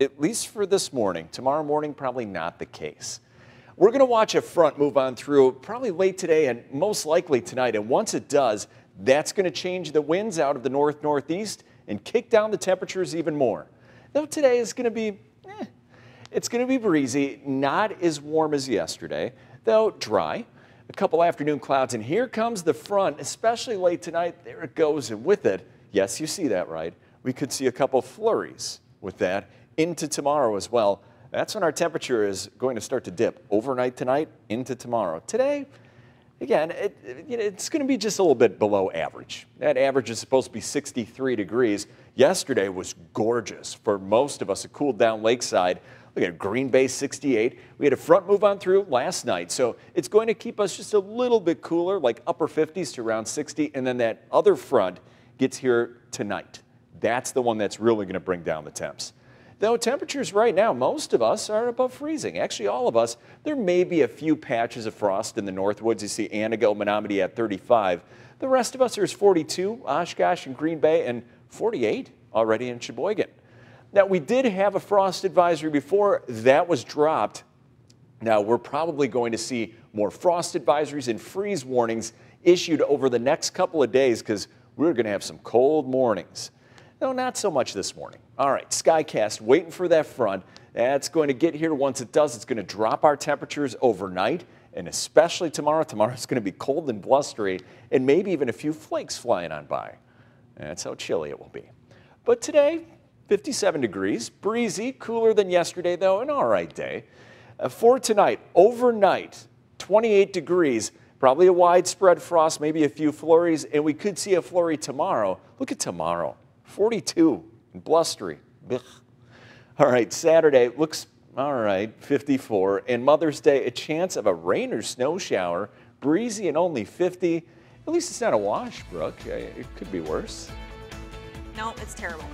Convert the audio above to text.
at least for this morning. Tomorrow morning, probably not the case. We're going to watch a front move on through probably late today and most likely tonight. And once it does, that's going to change the winds out of the north-northeast and kick down the temperatures even more. Though today is going to be, it's going to be breezy, not as warm as yesterday, though dry. A couple afternoon clouds, and here comes the front, especially late tonight. There it goes, and with it, yes, you see that right. We could see a couple flurries with that into tomorrow as well. That's when our temperature is going to start to dip overnight tonight into tomorrow. Today, again, it's going to be just a little bit below average. That average is supposed to be 63 degrees. Yesterday was gorgeous for most of us. It cooled down lakeside. Look at Green Bay 68. We had a front move on through last night, so it's going to keep us just a little bit cooler, like upper 50s to around 60, and then that other front gets here tonight. That's the one that's really going to bring down the temps. Though temperatures right now, most of us are above freezing. Actually, all of us. There may be a few patches of frost in the Northwoods. You see Antigo, Menominee at 35. The rest of us are 42, Oshkosh and Green Bay, and 48 already in Sheboygan. Now, we did have a frost advisory before. That was dropped. Now, we're probably going to see more frost advisories and freeze warnings issued over the next couple of days because we're going to have some cold mornings. No, not so much this morning. All right, Skycast, waiting for that front. That's going to get here. Once it does, it's going to drop our temperatures overnight, and especially tomorrow. Tomorrow's going to be cold and blustery, and maybe even a few flakes flying on by. That's how chilly it will be. But today, 57 degrees, breezy, cooler than yesterday, though, an all right day. For tonight, overnight, 28 degrees, probably a widespread frost, maybe a few flurries, and we could see a flurry tomorrow. Look at tomorrow, 42 and blustery. Blech. All right, Saturday looks all right, 54, and Mother's Day, a chance of a rain or snow shower, breezy and only 50. At least it's not a wash, Brooke. It could be worse. No, it's terrible.